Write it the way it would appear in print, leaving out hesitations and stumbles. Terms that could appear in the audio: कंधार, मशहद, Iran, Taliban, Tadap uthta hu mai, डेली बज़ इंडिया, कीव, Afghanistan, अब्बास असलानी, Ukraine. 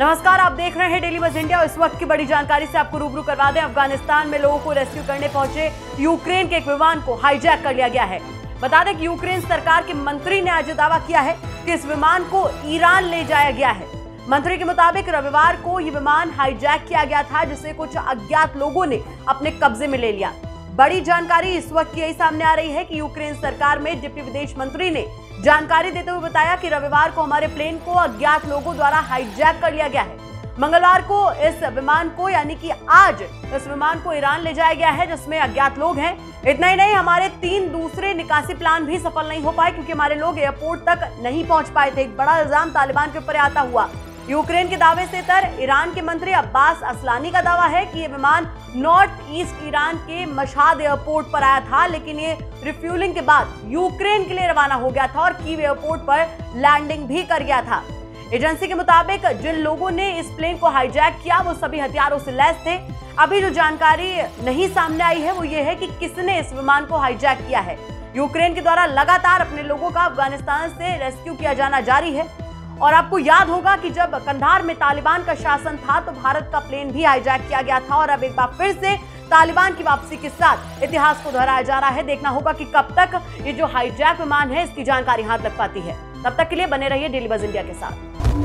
नमस्कार, आप देख रहे हैं डेली बज़ इंडिया। इस वक्त की बड़ी जानकारी से आपको रूबरू करवा दें। अफगानिस्तान में लोगों को रेस्क्यू करने पहुंचे यूक्रेन के एक विमान को हाईजैक कर लिया गया है। बता दें कि यूक्रेन सरकार के मंत्री ने आज दावा किया है कि इस विमान को ईरान ले जाया गया है। मंत्री के मुताबिक रविवार को ये विमान हाईजैक किया गया था, जिसे कुछ अज्ञात लोगों ने अपने कब्जे में ले लिया। बड़ी जानकारी इस वक्त यही सामने आ रही है कि यूक्रेन सरकार में डिप्टी विदेश मंत्री ने जानकारी देते हुए बताया कि रविवार को हमारे प्लेन को अज्ञात लोगों द्वारा हाईजैक कर लिया गया है। मंगलवार को इस विमान को, यानी कि आज, इस विमान को ईरान ले जाया गया है, जिसमें अज्ञात लोग हैं। इतना ही नहीं, हमारे 3 दूसरे निकासी प्लान भी सफल नहीं हो पाए, क्योंकि हमारे लोग एयरपोर्ट तक नहीं पहुंच पाए थे। एक बड़ा इल्जाम तालिबान के ऊपर आता हुआ यूक्रेन के दावे से तर ईरान के मंत्री अब्बास असलानी का दावा है कि ये विमान नॉर्थ ईस्ट ईरान के मशहद एयरपोर्ट पर आया था, लेकिन ये रिफ्यूलिंग के बाद यूक्रेन के लिए रवाना हो गया था और कीव एयरपोर्ट पर लैंडिंग भी कर गया था। एजेंसी के मुताबिक जिन लोगों ने इस प्लेन को हाईजैक किया वो सभी हथियारों से लैस थे। अभी जो जानकारी नहीं सामने आई है वो ये है कि किसने इस विमान को हाईजैक किया है। यूक्रेन के द्वारा लगातार अपने लोगों का अफगानिस्तान से रेस्क्यू किया जाना जारी है। और आपको याद होगा कि जब कंधार में तालिबान का शासन था तो भारत का प्लेन भी हाईजैक किया गया था, और अब एक बार फिर से तालिबान की वापसी के साथ इतिहास को दोहराया जा रहा है। देखना होगा कि कब तक ये जो हाईजैक विमान है इसकी जानकारी हाथ लग पाती है। तब तक के लिए बने रहिए डेली बज़ इंडिया के साथ।